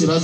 Siraj